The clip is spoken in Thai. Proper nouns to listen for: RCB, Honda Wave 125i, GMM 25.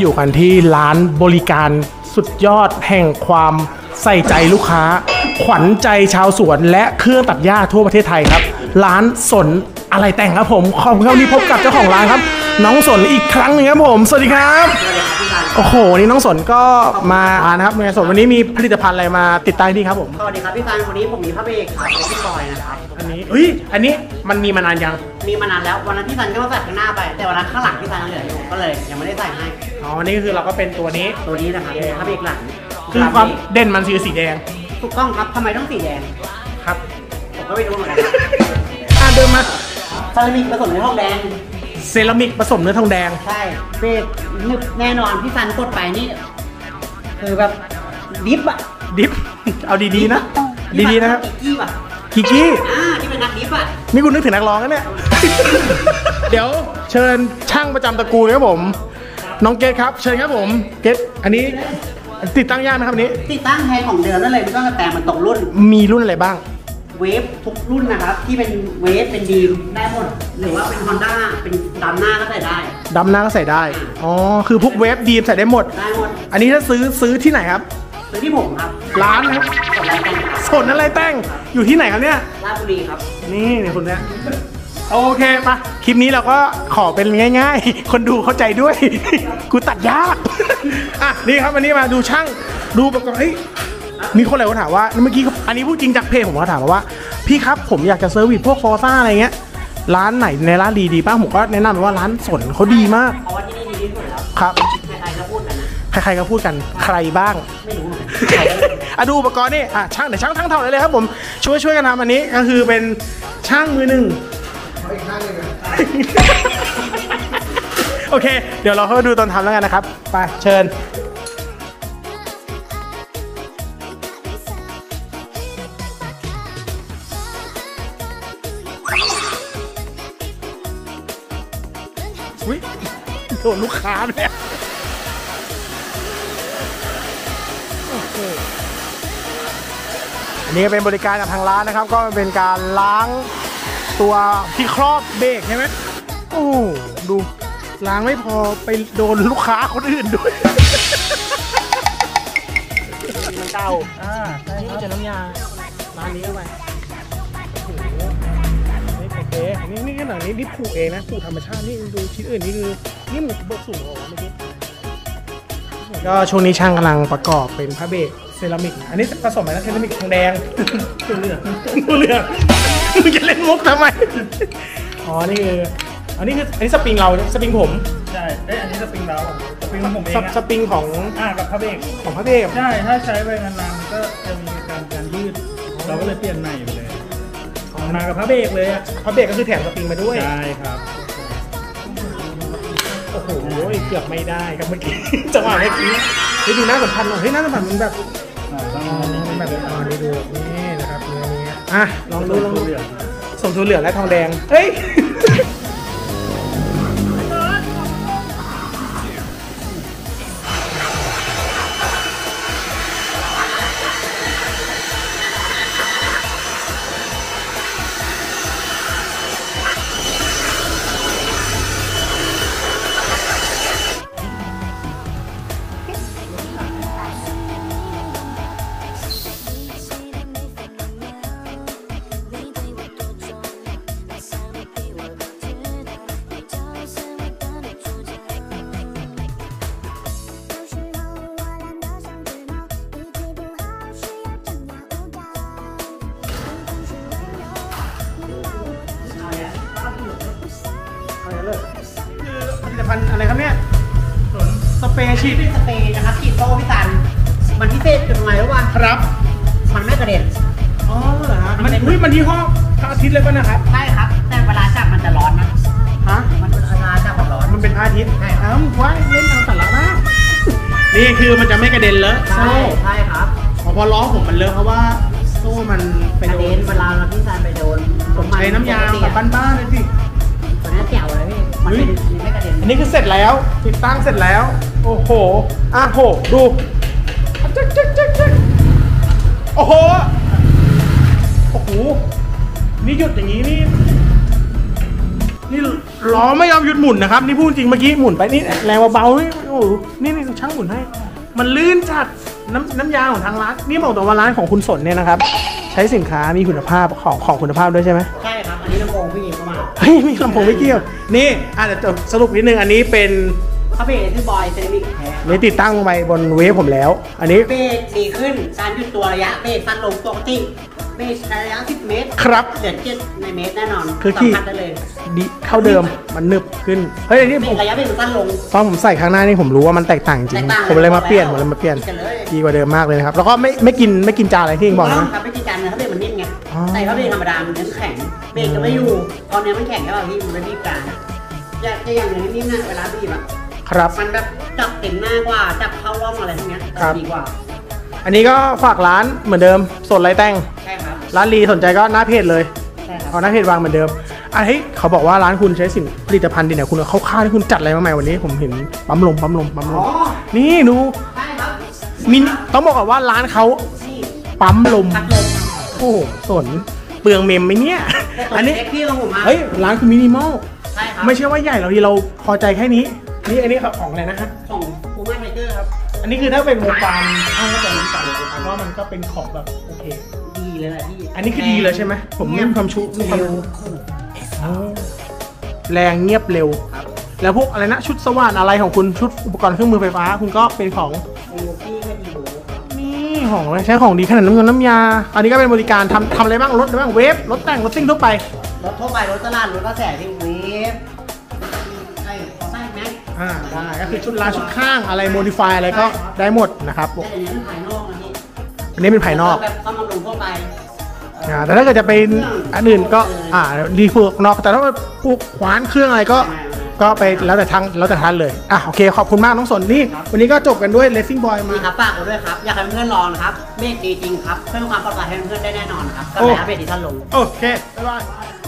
อยู่กันที่ร้านบริการสุดยอดแห่งความใส่ใจลูกค้าขวัญใจชาวสวนและเครื่องตัดหญ้าทั่วประเทศไทยครับร้านสนอะไรแต่งครับผมขอบคุณครับที่พบกับเจ้าของร้านครับน้องสนอีกครั้งนึงครับผมสวัสดีครับโอ้โหนี่น้องสนก็มานะครับในสนวันนี้มีผลิตภัณฑ์อะไรมาติดตั้งที่ครับผมสวัสดีครับพี่ฟานวันนี้ผมมีพระเบกครับพี่บอยนะครับอันนี้มันมีมานานยังมีมานานแล้ววันนั้นพี่ซันก็มาใส่ข้างหน้าไปแต่วันนั้นข้างหลังพี่ซันเหลืออยู่ก็เลยยังไม่ได้ใส่ให้อ๋อนี่คือเราก็เป็นตัวนี้นะครับพระเบกหลังคือความเด่นมันคือสีแดงถูกต้องครับทำไมต้องสีแดงครับผมก็ไม่รู้เหมือนกันเดิมมาเซรามิกผสมเนื้อทองแดงเซรามิกผสมเนื้อทองแดงใช่เบรกนึบแน่นอนพี่ซันกดไปนี่คือแบบดิฟอะดิฟเอาดีๆนะดีๆนะครับกี้ป่ะกี้ที่เป็นนักดิฟอะนี่คุณนึกถึงนักร้องนะเนี่ยเดี๋ยวเชิญช่างประจำตระกูลครับผมน้องเกตครับเชิญครับผมเกตอันนี้ติดตั้งยากนะครับนี้ติดตั้งแทนของเดิมนั่นเลยไม่ต้องแต่มันตกรุ่นมีรุ่นอะไรบ้างเวฟทุกรุ่นนะครับที่เป็นเวฟเป็นดีมได้หมดหรือว่าเป็นฮอนด้าเป็นดำหน้าก็ใส่ได้ดำหน้าก็ใส่ได้อ๋อคือพวกเวฟดีมใส่ได้หมดได้หมดอันนี้ถ้าซื้อที่ไหนครับซื้อที่ผมครับร้านครับสนอะไรแต่งอยู่ที่ไหนครับเนี่ยราชบุรีครับนี่คนเนี้ยโอเคปะคลิปนี้เราก็ขอเป็นง่ายๆคนดูเข้าใจด้วยกูตัดยากอ่ะนี่ครับวันนี้มาดูช่างดูแบบเฮ้ยมีคนหลายคนถามว่าเมื่อกี้อันนี้พูดจริงจากเพจผมเขาถามว่าพี่ครับผมอยากจะเซอร์วิสพวกฟอร์ซ่าอะไรเงี้ยร้านไหนในร้านดีๆป้าผมก็แนะนำว่าร้านสนเขาดีมากเพราะว่าที่นี่ดีที่สุดแล้วครับใครๆก็พูดกันใครๆก็พูดกันใครบ้างไม่รู้อะดูอุปกรณ์นี่อ่ะช่างเดี๋ยวช่างทั้งเท่าเลยครับผมช่วยกันทำอันนี้ก็คือเป็นช่างมือหนึ่งโอเคเดี๋ยวเราเข้าดูตอนทำแล้วกันนะครับไปเชิญโดนลูกค้าเนี่ยอันนี้เป็นบริการจากทางร้านนะครับก็เป็นการล้างตัวที่ครอบเบรกใช่ไหมโอ้ดูล้างไม่พอไปโดนลูกค้าคนอื่นด้วยมันเก่านี่จะน้ำยาร้านนี้เข้าไปนี่ขนาดนี้นี่ผูกเองนะผูกธรรมชาตินี่ดูชิ้นอื่นนี่คือนี่มันบกสูงออกเมื่อกี้ก็ช่วงนี้ช่างกำลังประกอบเป็นพระเบรกเซรามิกอันนี้ผสมอะไรนะเซรามิกทองแดงตัวเหลืองมึงจะเล่นมุกทำไมอ๋อนี่คืออันนี้สปริงเราสปริงผมใช่อันนี้สปริงเราสปริงของผมเองสปริงของกับพระเบรกของพระเบรกใช่ถ้าใช้ไปนานๆก็จะมีการยืดเราก็เลยเปลี่ยนใหม่ไปเลยมากับพระเบรกเลยพระเบรกก็คือแถมสปริงมาด้วยใช่ครับโอ้โหเกือบไม่ได้ครับเมื่อกี้จังหวะเมื่อกี้ให้ดูหน้าสัมผัสหน่อยให้หน้าสัมผัสมันแบบดูนี่นะครับอ่ะลองดูสมทูเหลืองและทองแดงเฮ้ยอะไรครับเนี่ยสเปรย์ฉีดสเปรย์นะครับฉีดโต้พี่ซันมันพิเศษยังไงรู้ป่ะครับมันไม่กระเด็นอ๋อเหรอฮะมันที่ห้องพระอาทิตย์เลยป่ะนะครับใช่ครับแต่เวลาจับมันจะร้อนนะฮะมันเวลาจับมันร้อนมันเป็นพระอาทิตย์ใช่ครับว้ายเล่นเอาสาระมากนี่คือมันจะไม่กระเด็นเลอะใช่ครับพอล้อผมมันเลอะเพราะว่าโซ่มันไปโดนเวลาพี่ซันไปโดนผมใช้น้ำยาแบบบ้านๆเลยสิตอนนี้เกี่ยวอะไรพี่อันนี้คือเสร็จแล้วติดตั้งเสร็จแล้วโอ้โหอ่ะโหดูโอ้โหนี่หยุดอย่างนี้นี่ นี่ล้อไม่ยอมหยุดหมุนนะครับนี่พูดจริงเมื่อกี้หมุนไปนี่แรงเบาๆนี่โอ้นี่ช่างหมุนให้มันลื่นจัดน้ำยาของทางร้านนี่บอกตัวว่าร้านของคุณสนเนี่ยนะครับใช้สินค้ามีคุณภาพของคุณภาพด้วยใช่ไหมใช่ครับอันนี้ลำโพงพี่เกี่ยวเข้ามาเฮ้ยมีลำโพงไม่เกี่ยวนี่เดี๋ยวสรุปนิดนึงอันนี้เป็นเบสที่บอยเซรามิกแท้นี่ติดตั้งไปบนเวฟผมแล้วอันนี้เบสดีขึ้นการยืดตัวระยะเบสสั้นลงปกติเบสระยะ10 เมตรครับเหลือ7ในเมตรแน่นอนคือที่ดีเท่าเดิมมันนึบขึ้นเฮ้ยนี่ผมระยะเบสสั้นลงตอนผมใส่ข้างหน้านี่ผมรู้ว่ามันแตกต่างจริงผมเลยมาเปลี่ยนดีกว่าเดิมมากเลยนะครับแล้วก็ไม่กินจานอะไรที่บอกนะครับไม่กินจานนะถ้าเบสมันนิ่มไงใส่เขาเบสธรรมดามันจะแข็งเบสจะไม่อยู่ตอนนี้มันแข็งแล้วพี่มันไม่รีบการจะอย่างนี้นิ่มนะเวลาบีบอ่ะครับมันแบบจับเต็มหน้ากว่าจับเข้าร่องอะไรทั้งนี้ดีกว่าอันนี้ก็ฝากร้านเหมือนเดิมสดไร้แต่งใช่ครับร้านลีสนใจก็หน้าเพจเลยใช่ครับเอาหน้าเพจวางเหมือนเดิมอันนี้เขาบอกว่าร้านคุณใช้สินผลิตภัณฑ์ดีเนี่ยคุณเขาค่าที่คุณจัดอะไรมาใหม่วันนี้ผมเห็นปั๊มลมนี่ดูใช่ครับมินต้องบอกก่อนว่าร้านเขาปั๊มลมโอ้สนเปลืองเมมไหมเนี่ยอันนี้เฮ้ยร้านคือมินิมอลไม่ใช่ว่าใหญ่เราดีเราพอใจแค่นี้นี่อันนี้ของอะไรนะฮะของปูม่าไทเกอร์ครับอันนี้คือถ้าเป็นโมบามถ้าเป็นโมบามผมว่ามันก็เป็นของแบบโอเคดีเลยแหละพี่อันนี้คือดีเลยใช่ไหมผมมีความชุบมีความแรงเงียบเร็วครับแล้วพวกอะไรนะชุดสว่านอะไรของคุณชุดอุปกรณ์เครื่องมือไฟฟ้าคุณก็เป็นของพี่ก็ดีเลยนี่ของอะไรใช้ของดีขนาดน้ำยาอันนี้ก็เป็นบริการทำอะไรบ้างรถอะไรบ้างเวฟรถแต่งรถซิ่งทั่วไปรถทั่วไปรถตลาดรถกระแสที่เวฟได้ก็คือชุดลาชุดข้างอะไรโมดิฟายอะไรก็ได้หมดนะครับอันนี้เป็นภายนอกแบบความลงทั่วไปแต่ถ้าเกิดจะเป็นอันอื่นก็ดีฟูกนอกแต่ถ้าพวกขวานเครื่องอะไรก็ไปแล้วแต่ทางเลยโอเคขอบคุณมากน้องสนนี่วันนี้ก็จบกันด้วย Racing Boy มาครับฝากด้วยครับอยากให้เพื่อนลองนะครับเมฆดีจริงครับเพื่อความปลอดภัยให้เพื่อนได้แน่นอนครับกระแสเบสที่ท่านลงโอเคบ๊ายบาย